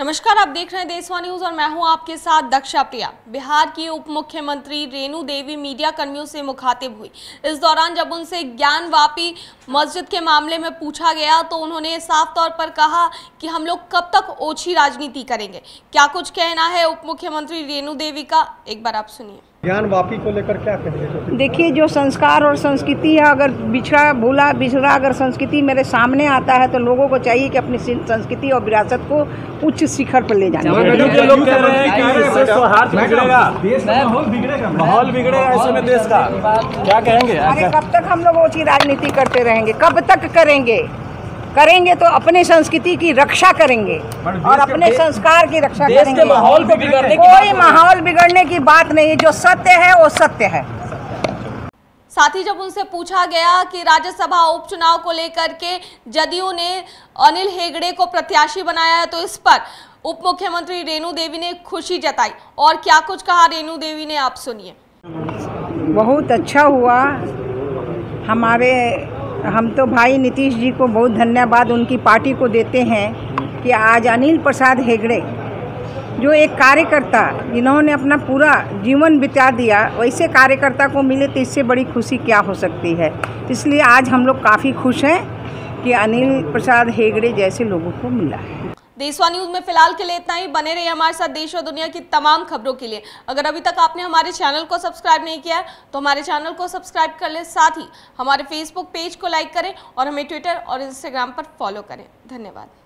नमस्कार, आप देख रहे हैं देशवाणी न्यूज और मैं हूं आपके साथ दक्षा प्रिया। बिहार की उप मुख्यमंत्री रेणु देवी मीडिया कर्मियों से मुखातिब हुई। इस दौरान जब उनसे ज्ञानवापी मस्जिद के मामले में पूछा गया तो उन्होंने साफ तौर पर कहा कि हम लोग कब तक ओछी राजनीति करेंगे। क्या कुछ कहना है उप मुख्यमंत्री रेणु देवी का, एक बार आप सुनिए। ज्ञानवापी को लेकर क्या कहेंगे? देखिए, जो संस्कार और संस्कृति है, अगर बिछड़ा अगर संस्कृति मेरे सामने आता है तो लोगों को चाहिए कि अपनी संस्कृति और विरासत को उच्च शिखर पर ले जाएं। लोग कह रहे हैं कि सौहार्द बिगड़ेगा, माहौल बिगड़ेगा, ऐसे में देश का क्या कहेंगे? अरे कब तक हम लोग ओछी राजनीति करते रहेंगे? कब तक करेंगे तो अपने संस्कृति की रक्षा करेंगे और अपने संस्कार की रक्षा करेंगे। माहौल को बिगड़ने, कोई माहौल बिगड़ने की बात नहीं है। जो सत्य है वो सत्य है। साथ ही जब उनसे पूछा गया कि राज्यसभा उपचुनाव को लेकर के जदयू ने अनिल हेगड़े को प्रत्याशी बनाया है, तो इस पर उप मुख्यमंत्री रेणु देवी ने खुशी जताई। और क्या कुछ कहा रेणु देवी ने, आप सुनिए। बहुत अच्छा हुआ। हम तो भाई नीतीश जी को बहुत धन्यवाद उनकी पार्टी को देते हैं कि आज अनिल प्रसाद हेगड़े जो एक कार्यकर्ता, इन्होंने अपना पूरा जीवन बिता दिया, वैसे कार्यकर्ता को मिले तो इससे बड़ी खुशी क्या हो सकती है। इसलिए आज हम लोग काफ़ी खुश हैं कि अनिल प्रसाद हेगड़े जैसे लोगों को मिला है। देशवाणी न्यूज़ में फिलहाल के लिए इतना ही। बने रहिए हमारे साथ देश और दुनिया की तमाम खबरों के लिए। अगर अभी तक आपने हमारे चैनल को सब्सक्राइब नहीं किया है तो हमारे चैनल को सब्सक्राइब कर लें। साथ ही हमारे फेसबुक पेज को लाइक करें और हमें ट्विटर और इंस्टाग्राम पर फॉलो करें। धन्यवाद।